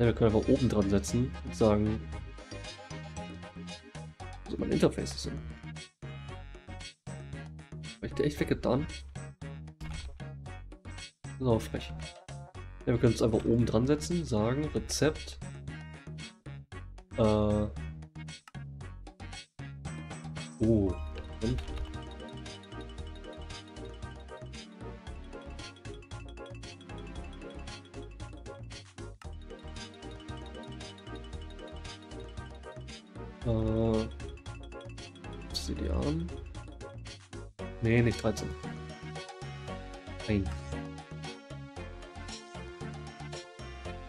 Ja, wir können einfach oben dran setzen und sagen, so mein Interface ist. Hab ich dir echt weggetan? So frech. Ja, wir können es einfach oben dran setzen, sagen Rezept. Oh. Und? Obsidian. Nee, nicht 13. Nein.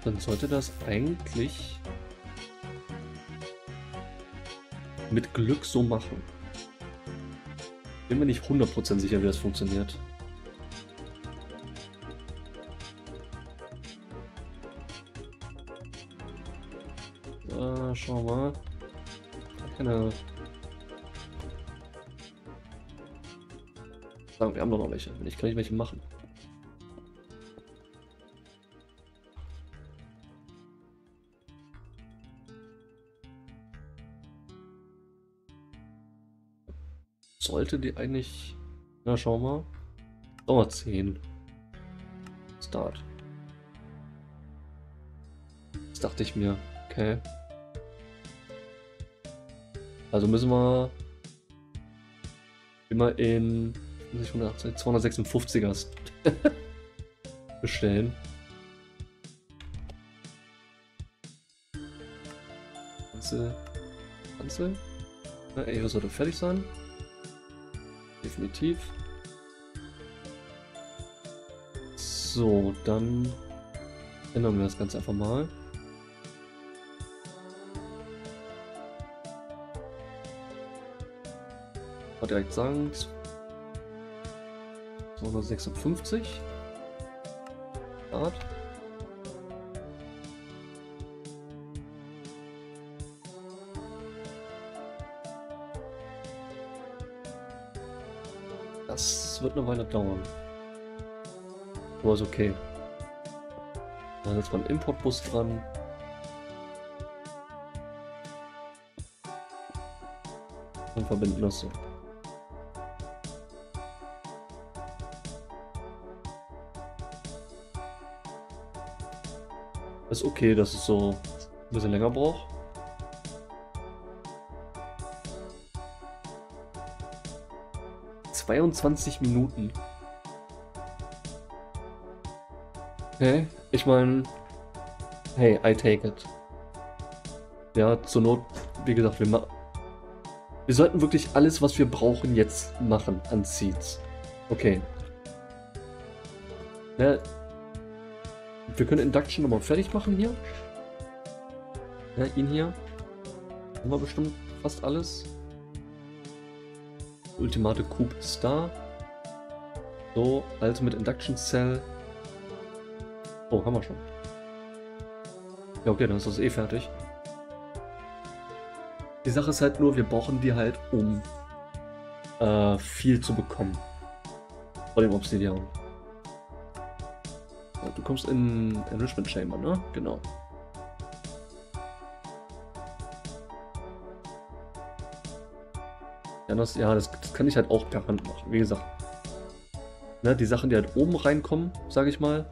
Dann sollte das eigentlich mit Glück so machen. Bin mir nicht 100% sicher, wie das funktioniert. Schau mal. Keine. Sagen wir haben doch noch welche. Wenn ich kann nicht welche machen. Sollte die eigentlich. Na, schau mal. Dauer 10. Start. Das dachte ich mir. Okay. Also müssen wir immer in 256er bestellen. Ganze. Na, ey, das sollte fertig sein. Definitiv. So, dann ändern wir das Ganze einfach mal. Mal direkt sagen, 256. Start. Das wird eine Weile dauern. Aber ist okay. Dann setzt man einen Importbus dran. Und verbinden das so. Ist okay, dass es so ein bisschen länger braucht. . 22 Minuten. Okay, ich meine, hey, I take it. Ja, zur Not, wie gesagt, wir sollten wirklich alles, was wir brauchen, jetzt machen an Seeds. Okay. Ja, wir können Induction nochmal fertig machen hier. Ja, ihn hier. Haben wir bestimmt fast alles. Ultimate Cube ist da. So, also mit Induction Cell. Oh, haben wir schon. Ja, okay, dann ist das eh fertig. Die Sache ist halt nur, wir brauchen die halt, um viel zu bekommen. Von dem Obsidian. Du kommst in Enrichment Chamber, ne? Genau. Ja, das kann ich halt auch per Hand machen, wie gesagt. Ne, die Sachen, die halt oben reinkommen, sage ich mal,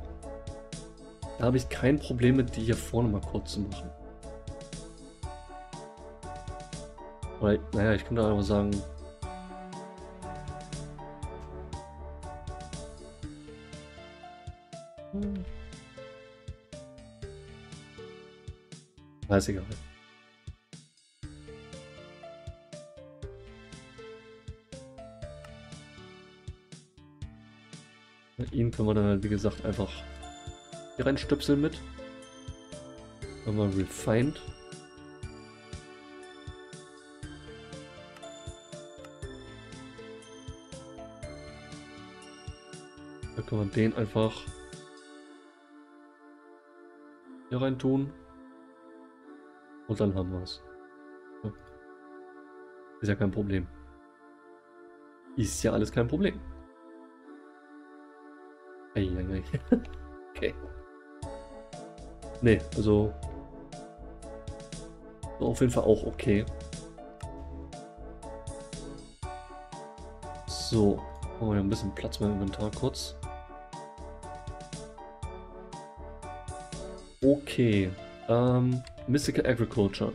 da habe ich kein Problem mit, die hier vorne mal kurz zu machen. Oder, naja, ich könnte einfach sagen, ist egal. Ihn können wir dann halt, wie gesagt, einfach hier reinstöpseln mit. Wenn wir refined. Da können wir den einfach hier rein tun. Und dann haben wir es. Ja. Ist ja kein Problem. Ist ja alles kein Problem. Okay. Nee, also So, auf jeden Fall auch okay. So, machen wir ein bisschen Platz beim Inventar kurz. Okay, Mystical Agriculture.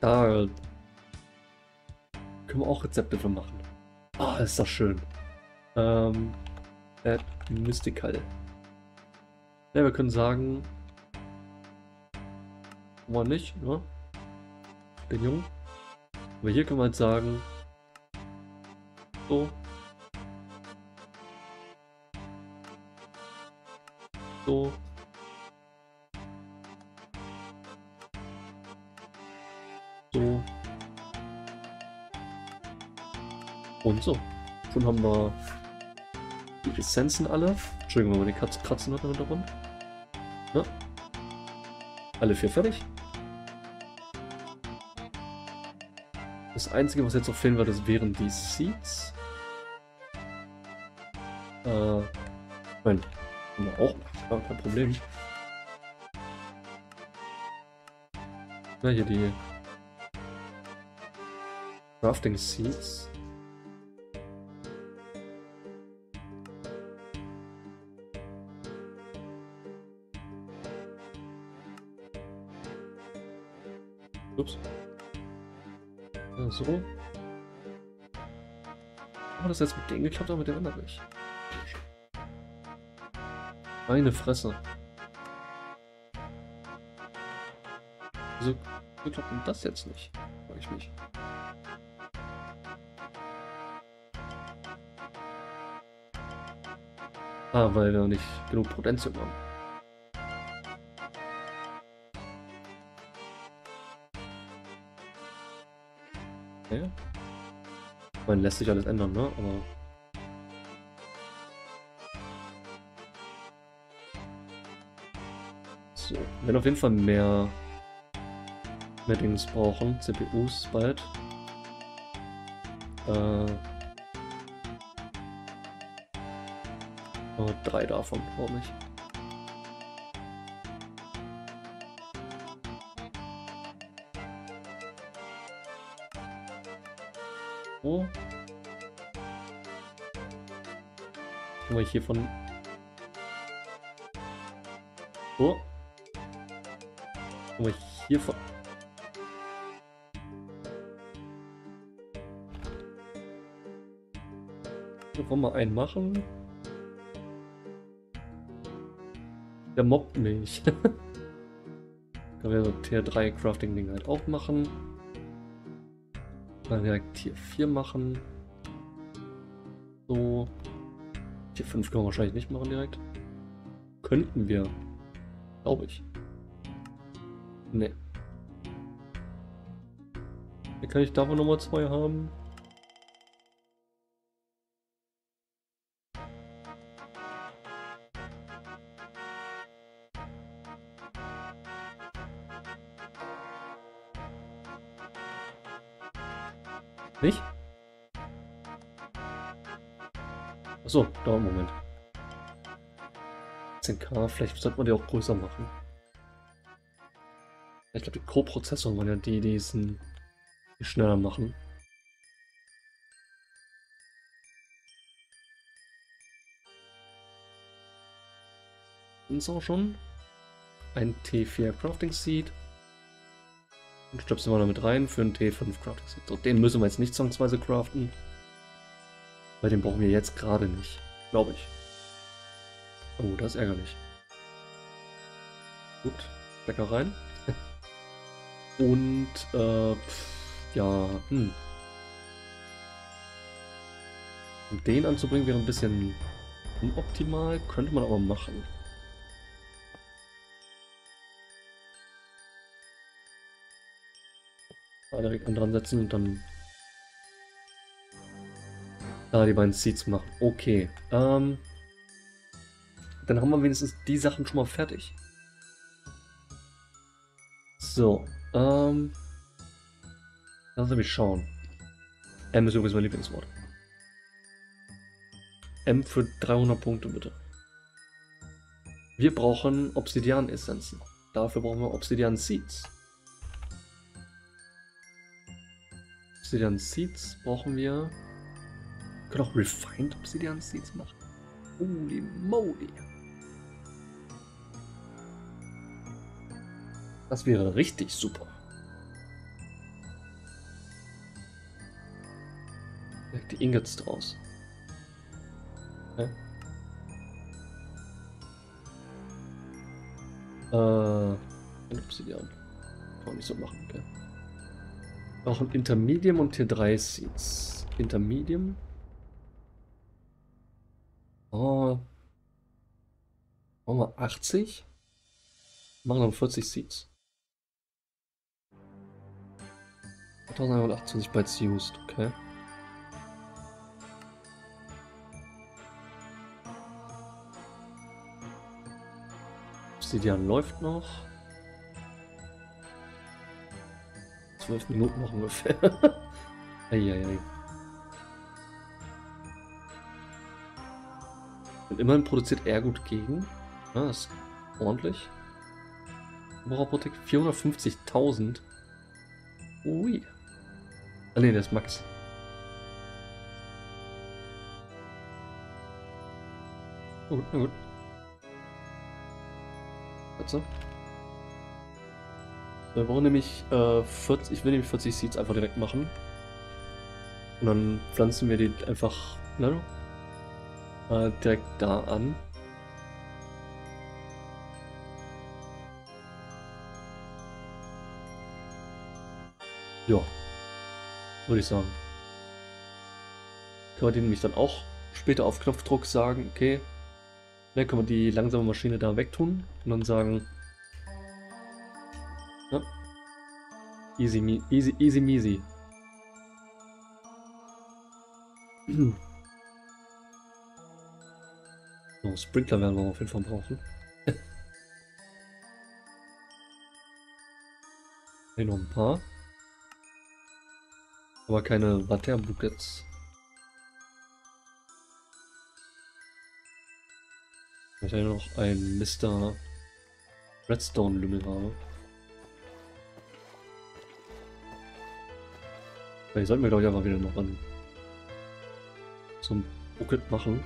Da können wir auch Rezepte für machen. Ah, ist das schön. Add Mystical. Ja, wir können sagen, mal nicht, ne? Den Jungen. Aber hier können wir halt sagen, so. So. So. Und so. Schon haben wir die Essenzen alle. Entschuldigung, wenn man die Katze kratzen hat im Hintergrund. Na? Alle vier fertig. Das einzige, was jetzt noch fehlen wird, das wären die Seeds. Nein. Auch kein Problem. Na, hier die Crafting Seeds. Ups. So. Haben wir das jetzt mit denen geklappt, aber mit dem anderen nicht? Meine Fresse. Wieso klappt denn das jetzt nicht? Frag ich mich. Ah, weil wir nicht genug Potenzial haben. Okay. Ich meine, lässt sich alles ändern, ne? Aber so, wir werden auf jeden Fall mehr Dings brauchen, CPUs bald. Oh, 3 davon brauche ich. So. Können wir hier von so. Hiervon. Da wollen wir einen machen. Der mobbt mich. Können wir so Tier 3 Crafting Ding halt auch machen. Dann direkt Tier 4 machen. So. Tier 5 können wir wahrscheinlich nicht machen direkt. Könnten wir. Glaube ich. Ne. Dann kann ich davon nochmal 2 haben. Nicht? Achso, da einen Moment. 10K, vielleicht sollte man die auch größer machen. Ich glaube, die Co-Prozessoren waren ja die, die schneller machen. Sind's auch schon. Ein T4 Crafting Seed. Und stöpseln wir damit rein für einen T5 Crafting Seed. So, den müssen wir jetzt nicht zwangsweise craften. Weil den brauchen wir jetzt gerade nicht. Glaube ich. Oh, das ist ärgerlich. Gut, lecker rein. Und, ja, Und den anzubringen wäre ein bisschen unoptimal, könnte man aber machen. Da direkt an dran setzen und dann da die beiden Seeds machen. Okay, dann haben wir wenigstens die Sachen schon mal fertig. So. Lass mich schauen. M ist übrigens mein Lieblingswort. M für 300 Punkte bitte. Wir brauchen Obsidian-Essenzen. Dafür brauchen wir Obsidian Seeds. Obsidian Seeds brauchen wir. Wir können auch Refined Obsidian Seeds machen. Holy moly. Das wäre richtig super. Direkt die Ingots draus. Okay. Obsidian. Kann nicht so machen, okay. Noch ein Intermedium und Tier 3 Seeds. Intermedium. Oh. Machen wir 80. Machen wir 40 Seeds. 1128 Bytes used, okay. Obsidian läuft noch. 12 Minuten noch ungefähr. Eieiei. Und immerhin produziert er gut gegen. Ja, das ist ordentlich. Robotik 450.000. Ui. Ah ne, das ist Max. Na gut, na gut. Also. Wir brauchen nämlich 40. Ich will nämlich 40 Seeds einfach direkt machen. Und dann pflanzen wir die einfach direkt da an. Ja, würde ich sagen. Können wir denen nämlich dann auch später auf Knopfdruck sagen, okay, dann können wir die langsame Maschine da wegtun und dann sagen, ja, easy, easy, easy, easy. So, Sprinkler werden wir auf jeden Fall brauchen. Hier noch ein paar. Aber keine Water-Buckets. Weil ich ja noch ein Mr. Redstone-Lümmel habe. Vielleicht sollten wir, glaube ich, einfach wieder noch an so ein Bucket machen.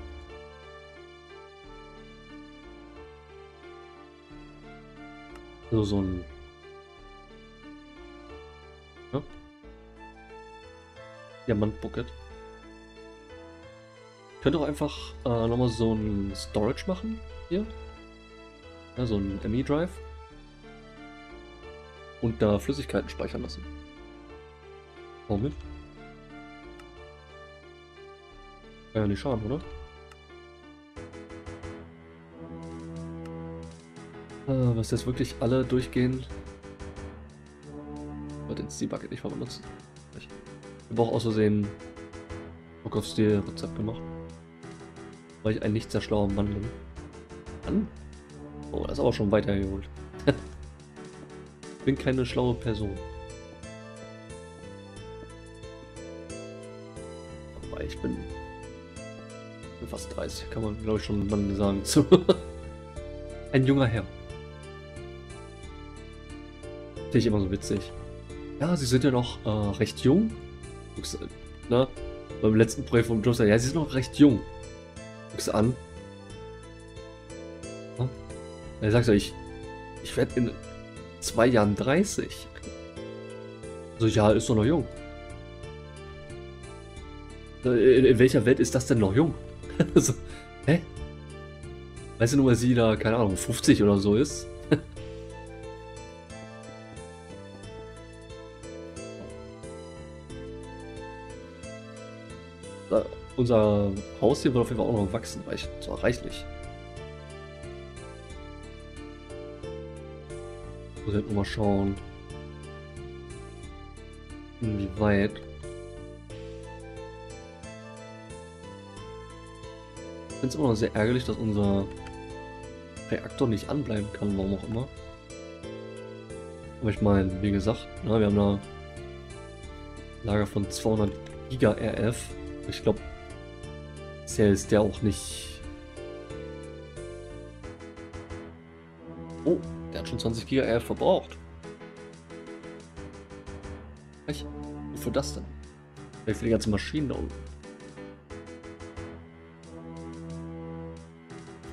Also so ein. Diamant-Bucket. Ich könnte auch einfach nochmal so ein Storage machen hier. Ja, so ein ME Drive. Und da Flüssigkeiten speichern lassen. Warum nicht? Kann ja nicht schaden, oder? Was jetzt wirklich alle durchgehen. Ich wollte jetzt die Bucket nicht mal benutzen. Ich habe auch aus Versehen Bock aufs Stil-Rezept gemacht. Weil ich ein nicht sehr schlauer Mann bin. Mann? Oh, das ist aber schon weitergeholt. Ich bin keine schlaue Person. Aber ich bin fast 30, kann man glaube ich schon Mann sagen. Ein junger Herr. Finde ich immer so witzig. Ja, sie sind ja noch recht jung. Guckst, ne? Beim letzten Projekt von Jobs, ja, sie ist noch recht jung. Guckst du an. Ja? Er sagt so, ich werde in 2 Jahren 30. So, ja, ist doch noch jung. In welcher Welt ist das denn noch jung? So, hä? Weißt du nur, weil sie da, keine Ahnung, 50 oder so ist? Unser Haus hier wird auf jeden Fall auch noch wachsen, zwar reichlich. Ich muss jetzt nochmal schauen, inwieweit. Ich finde es immer noch sehr ärgerlich, dass unser Reaktor nicht anbleiben kann, warum auch immer. Aber ich meine, wie gesagt, na, wir haben eine Lager von 200 Giga RF. Ich glaube, bisher ist der auch nicht Oh, der hat schon 20 Giga verbraucht. Echt? Wofür das denn? Vielleicht für die ganzen Maschinen da oben.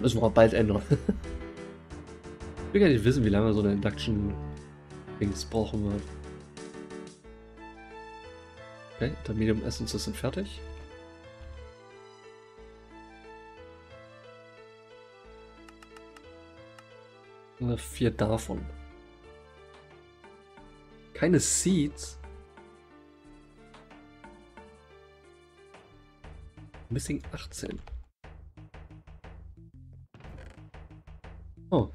Müssen wir auch bald ändern. Ich will gar nicht wissen, wie lange so eine Induction-Dings brauchen wird. Okay, Intermedium Essences sind fertig. Und 4 davon. Keine Seeds. Missing 18. Oh.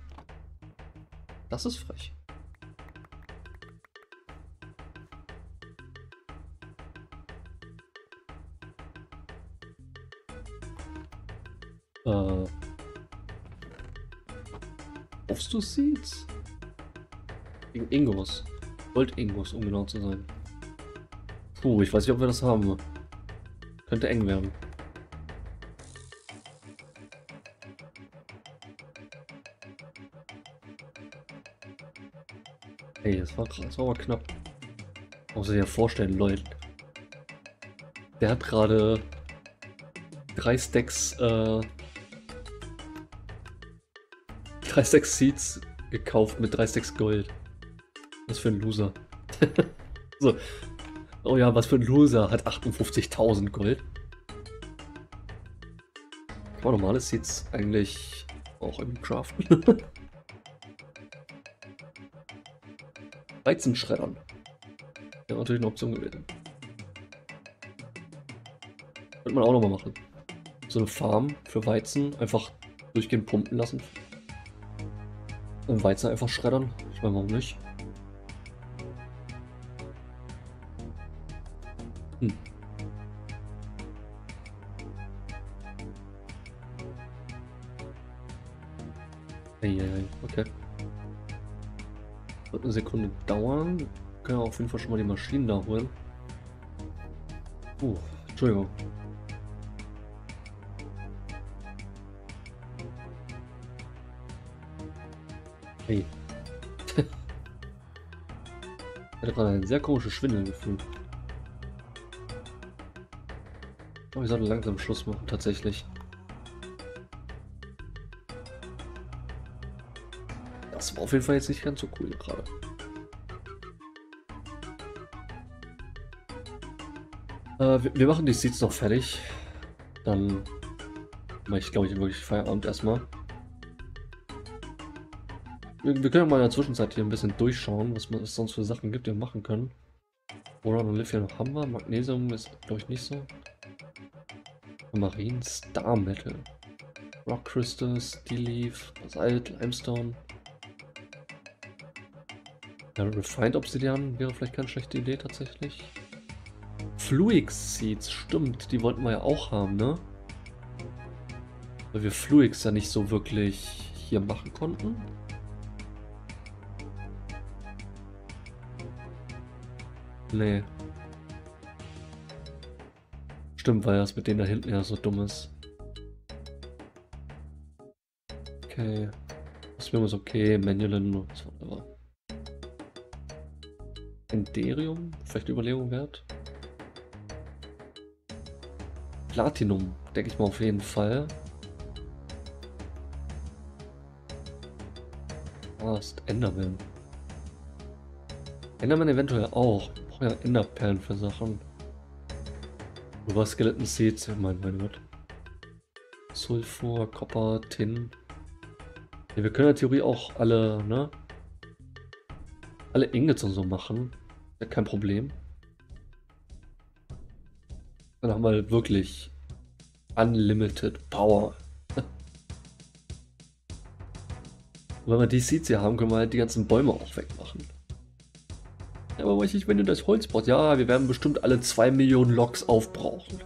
Das ist frech. Hoffst du Seeds? Gegen Ingos. Gold-Ingos, um genau zu sein. Puh, ich weiß nicht, ob wir das haben. Könnte eng werden. Hey, das war aber knapp. Muss ich dir vorstellen, Leute. Der hat gerade 3 Stacks Seeds gekauft mit 3 Stacks Gold. Was für ein Loser. So. Oh ja, was für ein Loser hat 58.000 Gold. Kann man normale Seeds eigentlich auch im Craften. Weizenschreddern. Ja, natürlich eine Option gewesen. Könnte man auch nochmal machen. So eine Farm für Weizen einfach durchgehend pumpen lassen. Und Weizen einfach schreddern. Ich meine, warum nicht? Hm. Eieiei, okay. Wird eine Sekunde dauern. Wir können auf jeden Fall schon mal die Maschinen da holen. Entschuldigung. Hey. Ich hatte gerade ein sehr komisches Schwindelgefühl. Aber ich sollte langsam Schluss machen, tatsächlich. Das war auf jeden Fall jetzt nicht ganz so cool gerade. Wir machen die Seeds noch fertig. Dann mache ich, glaube ich, wirklich Feierabend erstmal. Wir können ja mal in der Zwischenzeit hier ein bisschen durchschauen, was es sonst für Sachen gibt, die wir machen können. Boron und Lithium haben wir, Magnesium ist, glaube ich, nicht so. Marine, Star Metal, Rock Crystal, Steel Leaf, Basalt, Limestone. Ja, Refined Obsidian wäre vielleicht keine schlechte Idee tatsächlich. Fluix Seeds, stimmt, die wollten wir ja auch haben, ne? Weil wir Fluix ja nicht so wirklich hier machen konnten. Nee. Stimmt, weil das mit denen da hinten ja so dumm ist. Okay. Das wäre okay. Manualen, whatever. Enderium? Vielleicht Überlegung wert? Platinum, denke ich mal auf jeden Fall. Ah, ist Enderman. Enderman eventuell auch. Ja, Enderperlen für Sachen. Über Skeleton Seeds, mein Gott. Sulfur, Copper, Tin. Ja, wir können in der Theorie auch alle, ne? Alle Ingots und so machen. Ja, kein Problem. Dann haben wir wirklich Unlimited Power. Und wenn wir die Seeds hier haben, können wir halt die ganzen Bäume auch wegmachen. Ja, aber weiß ich, wenn du das Holz brauchst. Ja, wir werden bestimmt alle 2 Millionen Loks aufbrauchen.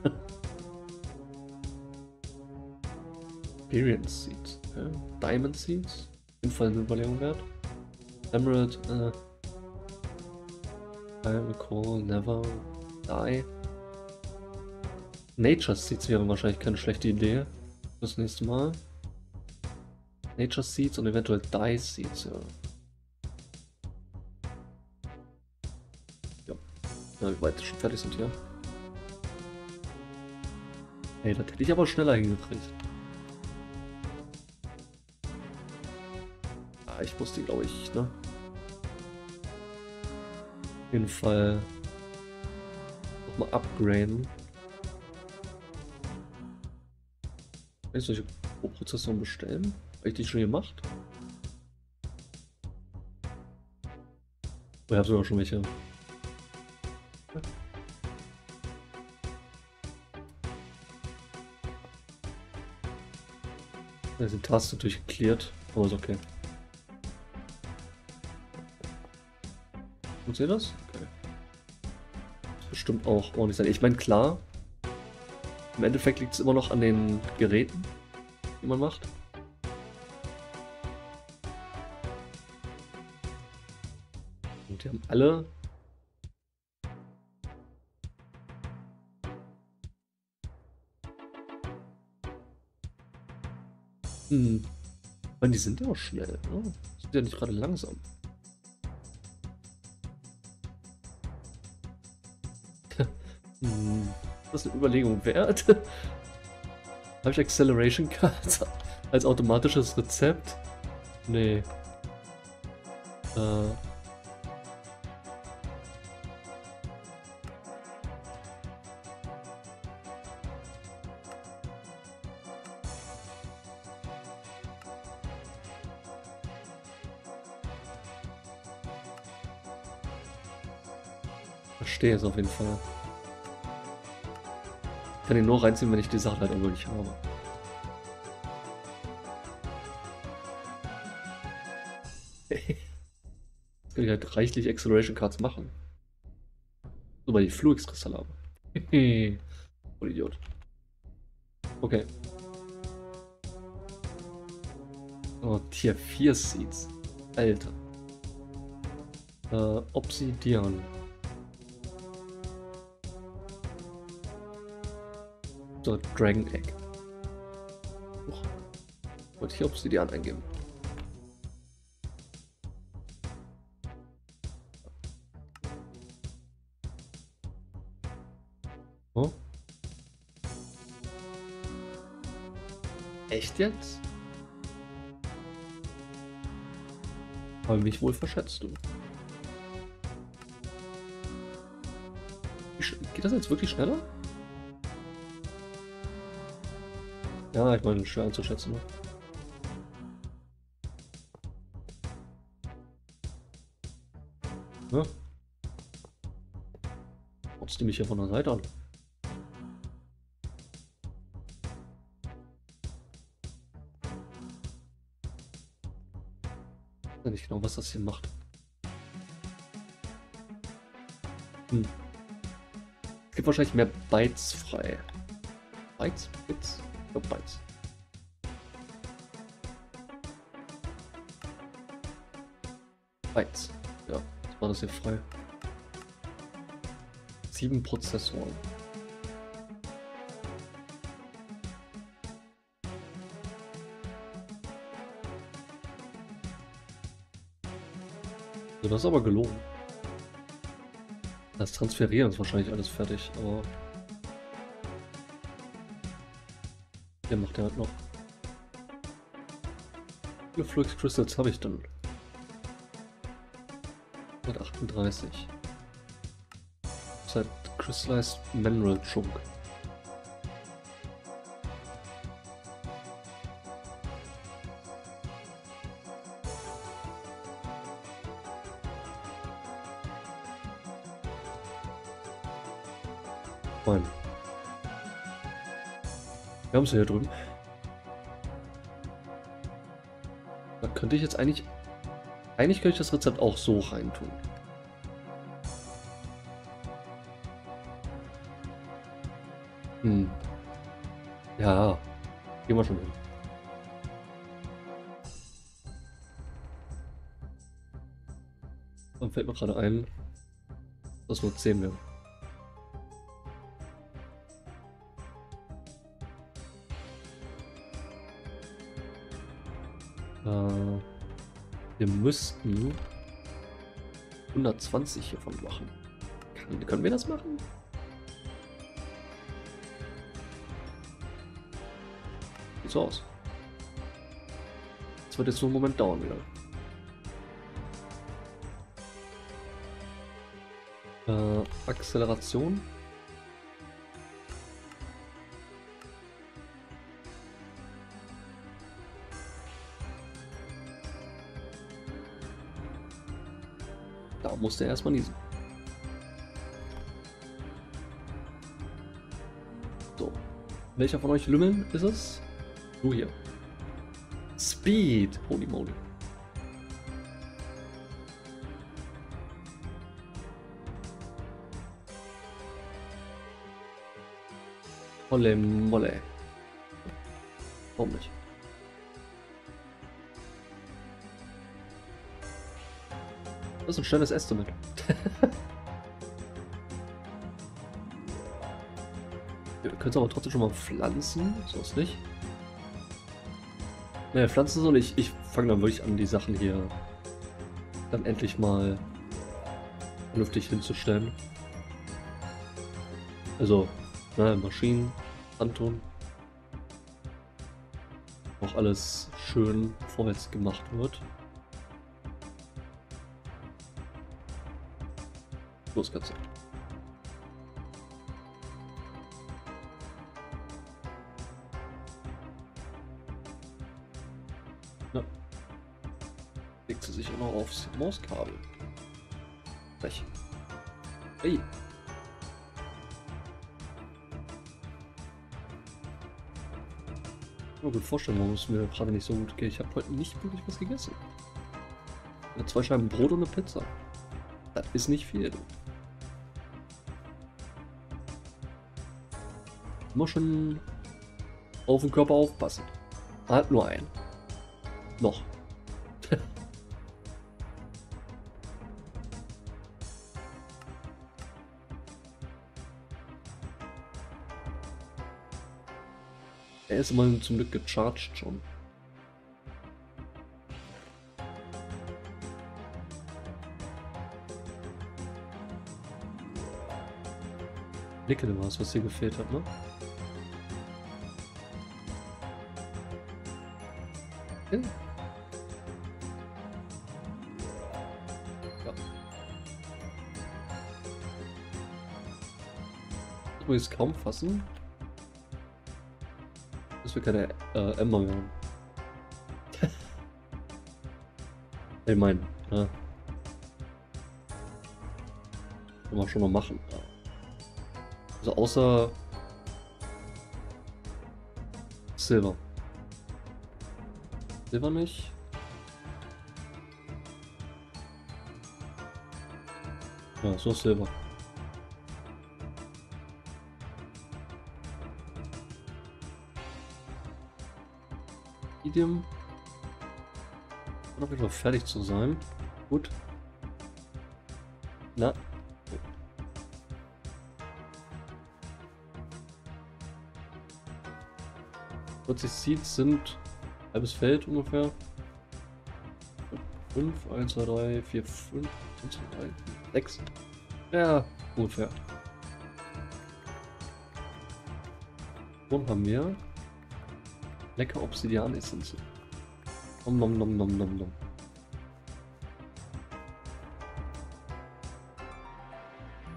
Experience Seeds. Ja. Diamond Seeds. Auf jeden Fall eine Überlegung wert. Emerald. I recall, never die. Nature Seeds wäre wahrscheinlich keine schlechte Idee. Bis nächstes Mal. Nature Seeds und eventuell Die Seeds, ja. Ja, na, wie weit wir schon fertig sind hier. Ey, das hätte ich aber schneller hingekriegt. Ah, ich muss die, glaube ich, ne? Auf jeden Fall nochmal upgraden. Kann ich solche Prozessoren bestellen? Habe ich die schon gemacht? Oh, ich habe sogar schon welche. Da sind Tasten natürlich geklärt, aber ist okay. Und seht ihr das? Okay. Das ist bestimmt auch ordentlich sein. Ich meine, klar, im Endeffekt liegt es immer noch an den Geräten, die man macht. Und die haben alle die sind ja auch schnell, ne? Sind ja nicht gerade langsam. Das ist eine Überlegung wert. Habe ich Acceleration Cards als automatisches Rezept? Nee. Verstehe es auf jeden Fall. Ich kann den nur reinziehen, wenn ich die Sache halt auch wirklich habe. Hey. Jetzt kann ich halt reichlich Acceleration Cards machen. So, weil ich Fluix-Kristalle habe. Oh, Idiot. Okay. Oh, Tier 4 Seeds. Alter. Obsidian. So, Dragon Egg. Wollte ich Obsidian eingeben. Oh. Echt jetzt? Habe mich wohl verschätzt, du. Geht das jetzt wirklich schneller? Ja, ich meine, schwer einzuschätzen. Ne? Ja. Trotzdem mich hier von der Seite an. Ich weiß ja nicht genau, was das hier macht. Hm. Es gibt wahrscheinlich mehr Bytes frei. Bytes? Bits? Bytes. Bytes. Ja, jetzt war das hier frei. 7 Prozessoren. Also das ist aber gelogen. Das Transferieren ist wahrscheinlich alles fertig, aber... Der macht er halt noch. Wie viele Flux Crystals habe ich denn? 138. Seit Crystallized Mineral Chunk. Fine. Wir haben sie hier drüben. Da könnte ich jetzt eigentlich... Eigentlich könnte ich das Rezept auch so reintun. Hm. Ja. Gehen wir schon hin. Dann fällt mir gerade ein, dass nur 10 wären. Wir müssten 120 hiervon machen. Können wir das machen? Sieht so aus. Das wird jetzt so einen Moment dauern wieder. Acceleration. Da musste er erstmal niesen. So. Welcher von euch Lümmeln ist es? Du hier. Speed! Holy moly. Holle molle. Warum nicht? Das ist ein schnelles Estimate. Wir können es aber trotzdem schon mal pflanzen, sonst nicht. Ne, pflanzen so nicht. Ich fange dann wirklich an, die Sachen hier dann endlich mal vernünftig hinzustellen. Also, na, Maschinen antun. Auch alles schön vorwärts gemacht wird. Los geht's. Na. Legt sie sich immer aufs Mauskabel. Frech. Hey. Ich kann mir gut vorstellen, warum es mir gerade nicht so gut geht. Ich habe heute nicht wirklich was gegessen. Ich habe 2 Scheiben Brot und eine Pizza. Das ist nicht viel. Immer schon auf den Körper aufpassen. Halt nur einen. Noch. Er ist immerhin zum Glück gecharged schon. Nickel war es, was hier gefehlt hat, ne? Ja. Das muss ich jetzt kaum fassen, dass wir keine Ember mehr haben. Ich meine, ja. Können wir schon noch machen. Also außer Silber. Silber nicht. Ja, so Silber. Idiom. Noch nicht fertig zu sein. Gut. Na. Die Seeds sind halbes Feld ungefähr. 5, 1, 2, 3, 4, 5, 6. Ja, ungefähr. Und haben wir lecker Obsidian-Essenz. Nom nom nom nom nom nom.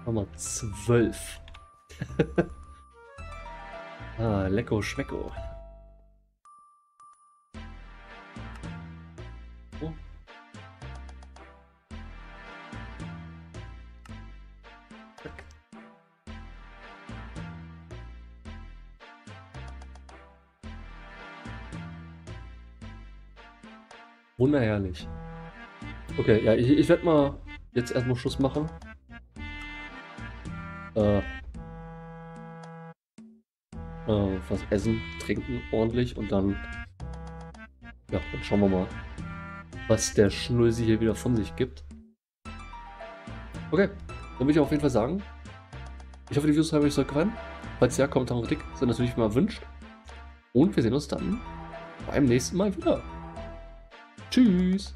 Haben wir 12. Ah, lecker Schmecko. Wunderherrlich. Okay, ja, ich werde mal jetzt erstmal Schluss machen. Was essen, trinken ordentlich und dann, ja, dann schauen wir mal, was der Schnösi hier wieder von sich gibt. Okay, dann will ich auf jeden Fall sagen, ich hoffe, die Videos haben euch so gefallen. Falls ja, Kommentare und Kritik sind natürlich immer erwünscht. Und wir sehen uns dann beim nächsten Mal wieder. Tschüss.